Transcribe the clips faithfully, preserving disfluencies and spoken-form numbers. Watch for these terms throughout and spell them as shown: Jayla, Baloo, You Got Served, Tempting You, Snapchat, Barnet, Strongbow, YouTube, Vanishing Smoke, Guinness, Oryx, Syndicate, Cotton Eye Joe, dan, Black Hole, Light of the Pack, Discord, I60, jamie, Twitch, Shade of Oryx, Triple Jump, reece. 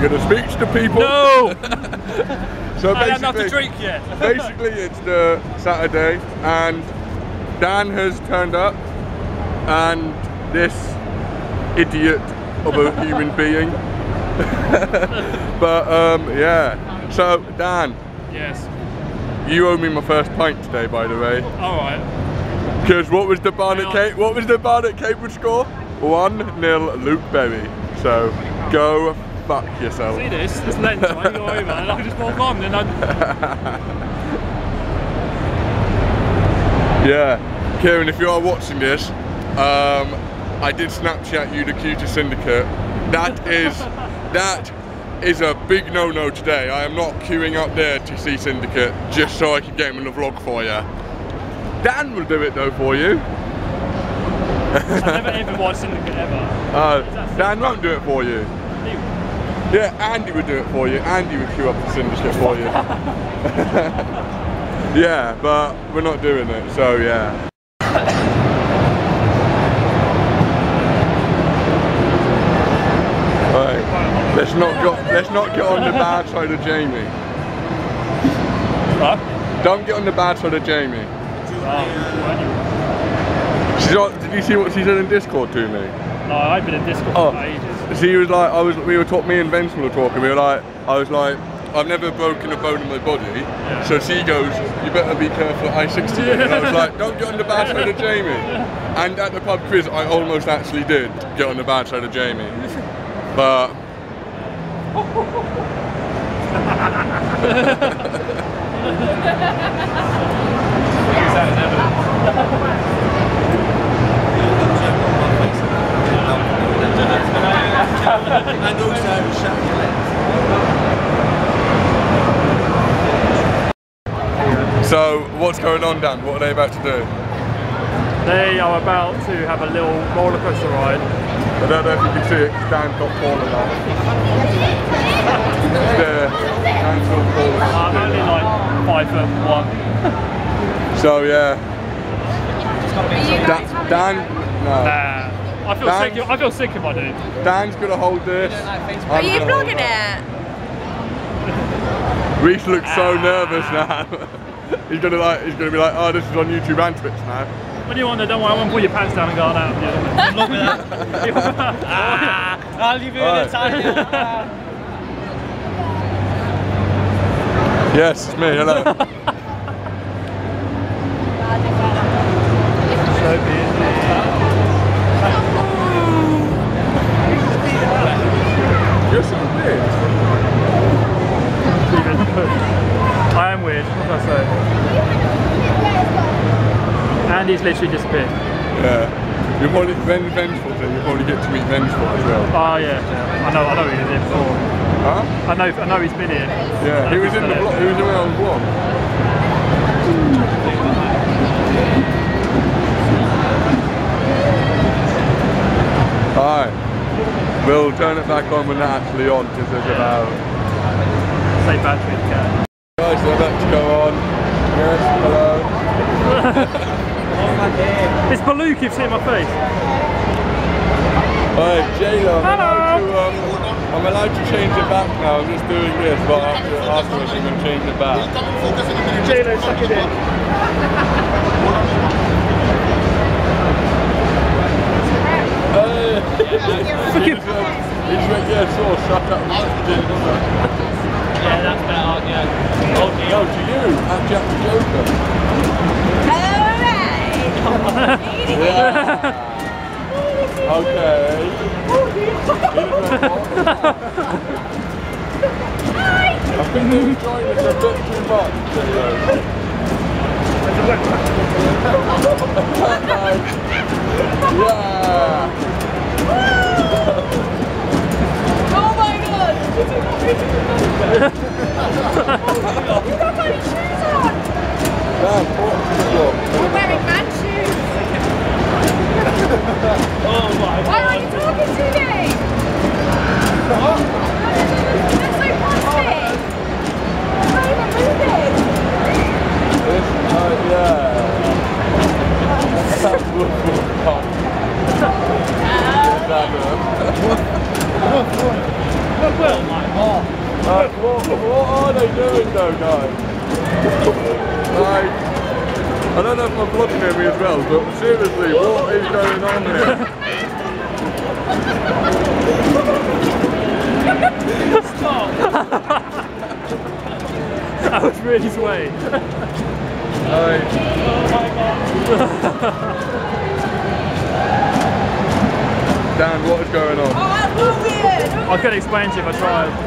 you're going to speak to people? No! So I haven't had to drink yet. Basically, it's the Saturday, and Dan has turned up, and this idiot of a human being. But um, yeah, so Dan. Yes. You owe me my first pint today, by the way. All right. Because what was the Barnet Cape? What was the Barnet Cape score? one nil Luke Berry. So go fuck yourself. See this? This lens I ain't got over, and I can just walk on, and I. Yeah, Kieran, if you are watching this, um, I did Snapchat you the cue to Syndicate. That is that. Is a big no-no today. I am not queuing up there to see Syndicate just so I can get him in the vlog for you. Dan will do it though for you. I've never ever watched Syndicate ever. Uh, Dan won't do it for you. He... Yeah, Andy would do it for you. Andy would queue up for Syndicate for you. Yeah, but we're not doing it, so yeah. Let's not get, let's not get on the bad side of Jamie. What? Don't get on the bad side of Jamie. Um, she's like, did you see what she said in Discord to me? No, I've been in Discord oh. for ages. She was like, I was, we were talking, me and Vince were talking. We were like, I was like, I've never broken a bone in my body. Yeah. So she goes, you better be careful at I sixty. Yeah. And I was like, don't get on the bad side of Jamie. And at the pub quiz, I almost actually did get on the bad side of Jamie, but. And also, so what's going on, Dan? What are they about to do? They are about to have a little roller coaster ride. I don't know if you can see it, Dan got fallen off. There, Dan's got fallen off. I'm only like five foot one. So yeah. Da Dan, no. Nah. I feel Dan's, sick. I feel sick if I do. Dan's gonna hold this. Are you vlogging it? Reese looks ah. so nervous now. he's gonna like. He's gonna be like, oh, this is on YouTube and Twitch now. What do you want? Don't worry, I won't pull your pants down and go on out of you. I'll leave you right. in the time. Yes, it's me, hello. So busy. You're so weird. I am weird, what did I say? Andy's literally disappeared. Yeah. You're probably then vengeful, so you'll probably get to meet Vengeful as well. Oh yeah, yeah. I know I know he was here before. Huh? I know I know he's been here. Yeah, he was in the block, he was around the block. Alright. We'll turn it back on when that's actually on, because there's yeah. about say battery can. Guys, they're about to go on. Yes, hello. It's Baloo keeps hitting my face. Alright, Jayla, I'm, um, I'm allowed to change it back now. I'm just doing this, but after, afterwards I'm going to change it back. Jayla, suck it in. Hey! Fucking yeah, so shut up. Yeah, that's better, yeah. Oh, to you. I'm Jack the Joker. Yeah. Okay. I've been enjoying this a bit too much. Yeah. Oh my god! You got my shoes on! You're yeah, wearing man shoes! Oh my god. Why are you talking to me? What? That's so plastic. It's not even moving. This, uh, yeah. That sounds wonderful. Is that good? Look, look. Look, look. I don't know if my blood came as well, but seriously, what is going on here? Stop! I was really swayed. Alright. Oh my god. Dan, what is going on? Oh, that's so weird! I couldn't explain to you if I tried. Oh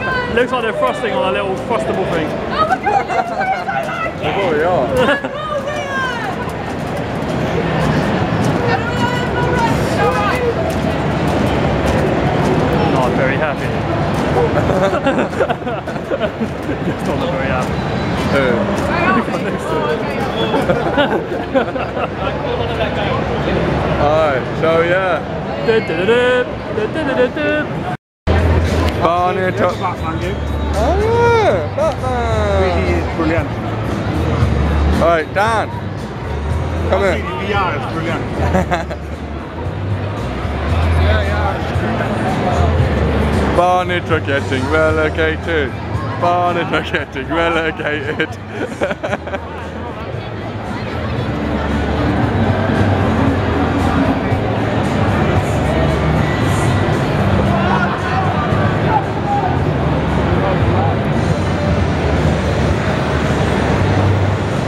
my Looks like they're frosting on a little frostable thing. Oh my god, that's weird, I like it! They probably are. Oh, they are! I'm not very happy. Just on the very app. Alright, so yeah. Barnet up. Batman, dude. Oh yeah, Batman. Really is brilliant. Alright, Dan. Come here. V R is brilliant. Yeah, yeah. Barnet are getting relegated. Barnet are getting relegated.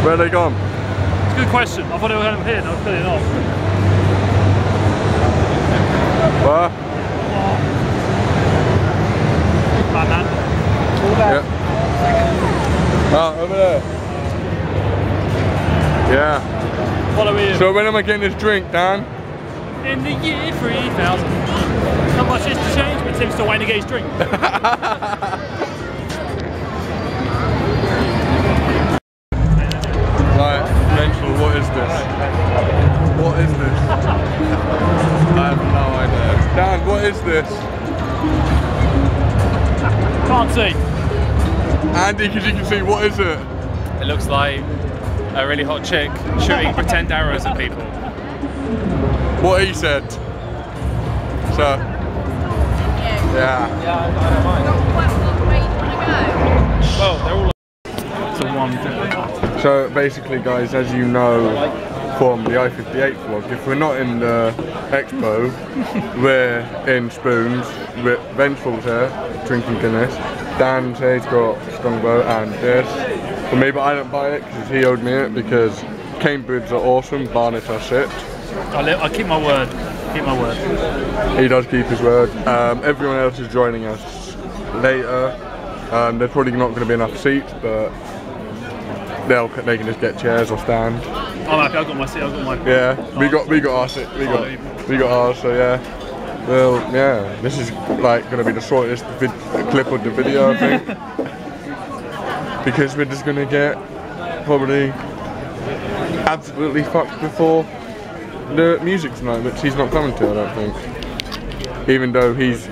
Where are they gone? It's a good question. I thought they were going to be here and I was filling it off. What? Yep. Oh, over there. Yeah. Follow me in. So when am I getting this drink, Dan? In the year three thousand. Not much has to change, but Tim's still waiting to get his drink. Like, mental, what is this? What is this? I have no idea. Dan, what is this? Can't see. Andy, because you can see, what is it? It looks like a really hot chick shooting pretend arrows at people. What he said. So, yeah. Yeah, I don't mind. Well, they're all like... So, one so basically, guys, as you know from the I fifty-eight vlog, if we're not in the expo, we're in Spoons, with Vengeful's here, drinking Guinness. Dan says he's got Strongbow and this for me, but I don't buy it because he owed me it because Cambridge are awesome, Barnet are shit. I, I keep my word, keep my word. He does keep his word. Um, everyone else is joining us later. Um, there's probably not going to be enough seats, but they'll they can just get chairs or stand. I'm happy. I got my seat. I got my. Yeah, we got we got our seat. We got we got ours. So yeah. Well, yeah, this is like going to be the shortest vid clip of the video, I think. Because we're just going to get probably absolutely fucked before the music tonight, which he's not coming to, I don't think. Even though he's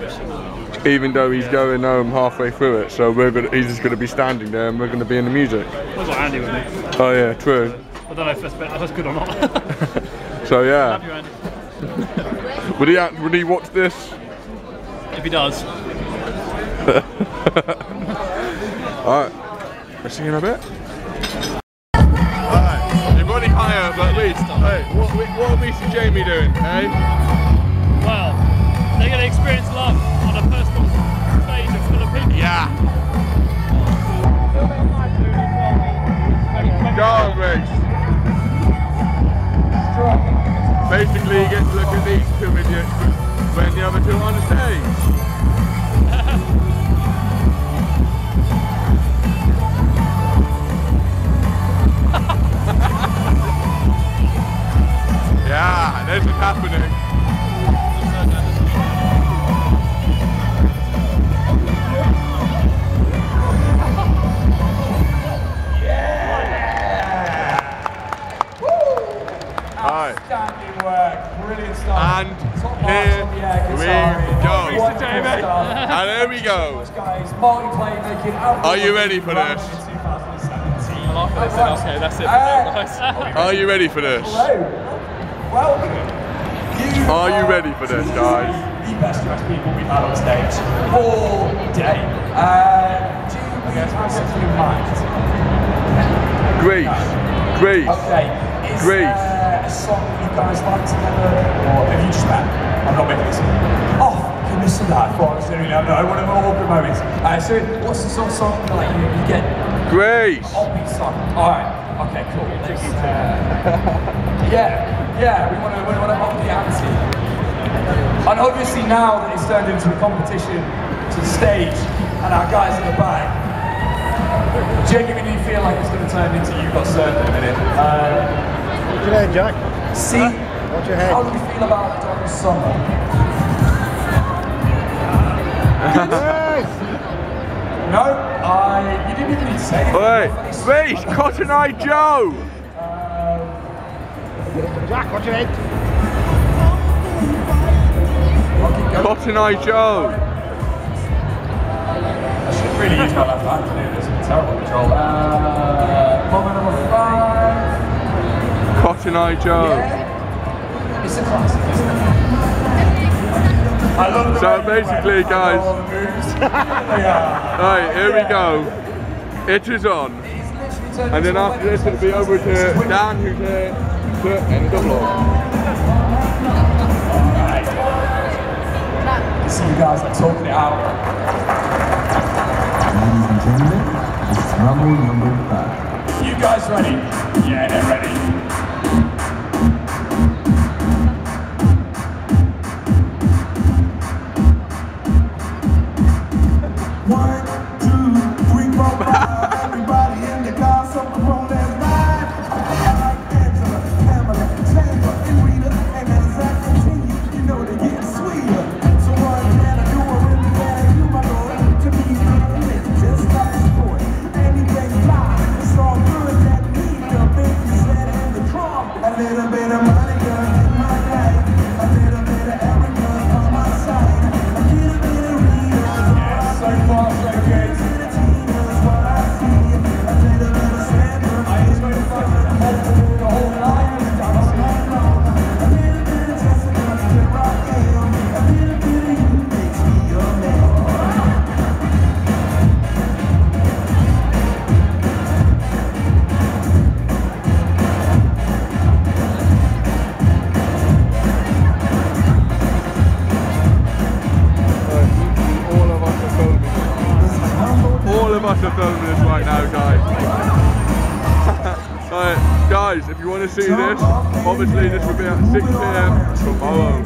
even though he's going home halfway through it, so we're gonna, he's just going to be standing there and we're going to be in the music. That's what Andy would do. Oh yeah, true. I don't know if that's, if that's good or not. So yeah. I love you, Andy. Would he, would he watch this? If he does. Alright, we'll see you in a bit. Alright, you're running higher, but least. Hey, what, what are Reece and Jamie doing, hey? Well, they're going to experience love on a personal stage of Philippines. Yeah. Go, Reece. Strong. Basically, you get to look at these two idiots when the other two are on the stage. Yeah, this is happening. Yeah! Woo! Alright. Brilliant start. And here we go. And there we go. Are you ready for this? Okay, that's it. Are you ready for this? Are you ready for this, guys? The best dressed people we've had on stage all day. Do we have something in mind? Greece. Great. Okay. Is Great. there a song you guys like together, or have you just met? I'm not making this up. Oh, I missed that. I thought I was doing that. No, one of my awkward moments. Uh, so, what's the song song like you, you get? Great. Offbeat song. All right. Okay. Cool. Let's, uh, yeah. Yeah. We want to. We want to up the ante. And obviously now that it's turned into a competition, to the stage, and our guys in the back, genuinely feel like it's going to turn into You Got Served in a minute. Uh, Watch your head, Jack. See, Watch your head. How do we feel about Donald Summer? Yes. No, I. You didn't even need to say anything. Wait, wait, Cotton Eye Joe. Uh, Jack, watch your head. Cotton Eye Joe. I should really use my left hand to do this. It's terrible control. Uh, moment number five. Cotton Eye Joe. Yeah. It's a classic, isn't it? I love the So basically, guys. Right, here we go. It is on. And then after this, it'll be over to Dan, who's here, and double. See you guys like talking it out. Ladies and gentlemen, this is Rumble number five. You guys ready? Yeah, they're ready. One, two, three, four, five. Everybody in the car, so come on and ride. Like Angela, Pamela, Chandler, and Rita, and as I continue, you know they get sweeter. If you want to see this, obviously this will be at six p m tomorrow.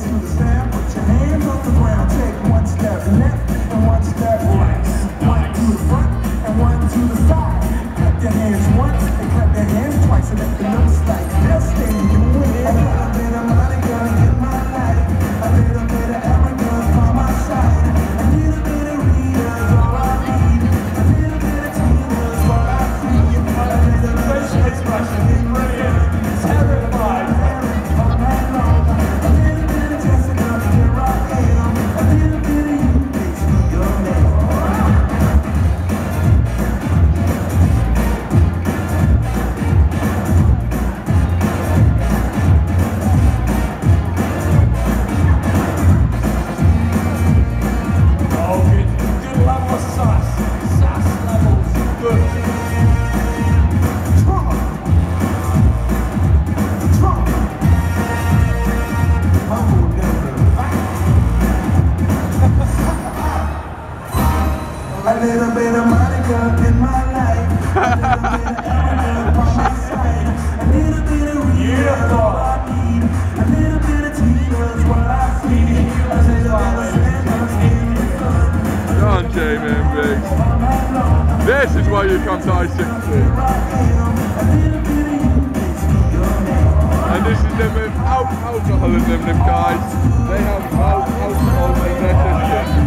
This is why you come to I sixty. And this is them with alcoholism, them guys. They have alcohol in their system.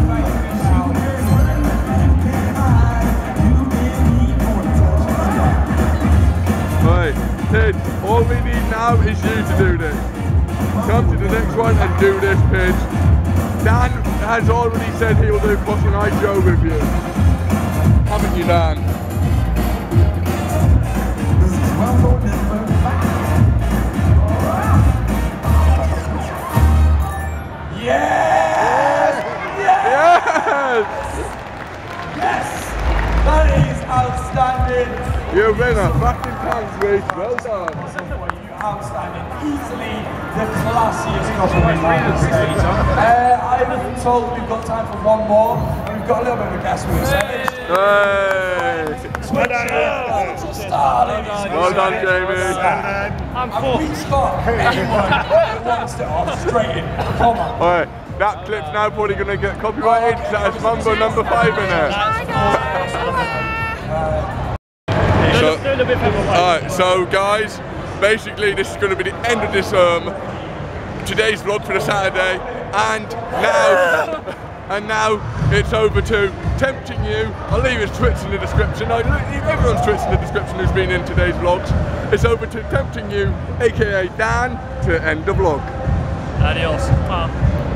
Right, kids, all we need now is you to do this. Come to the next one and do this, kids. Dan has already said he will do Cotton Eye Joe with you. Haven't you done? This is Rumble number five. Yes! Yes! Yes! Yes! That is outstanding. You're a winner. fucking tongues, mate. Well done. Outstanding. Easily the classiest couple we've had on stage. Uh, I've been told we've got time for one more, and we've got a little bit of a guess who's next. Hey! Well done, well done, Jamie. I'm fourth. We've got anyone who wants it off straight in. Come on. All right. That clip's now probably going to get copyrighted. Oh, okay. That has Mumbo number five in there. So, Alright, so guys, basically this is going to be the end of this, um, today's vlog for the Saturday. And now, and now it's over to Tempting You. I'll leave his Twitch in the description. I leave everyone's Twitch in the description who's been in today's vlogs. It's over to Tempting You, aka Dan, to end the vlog. Adios.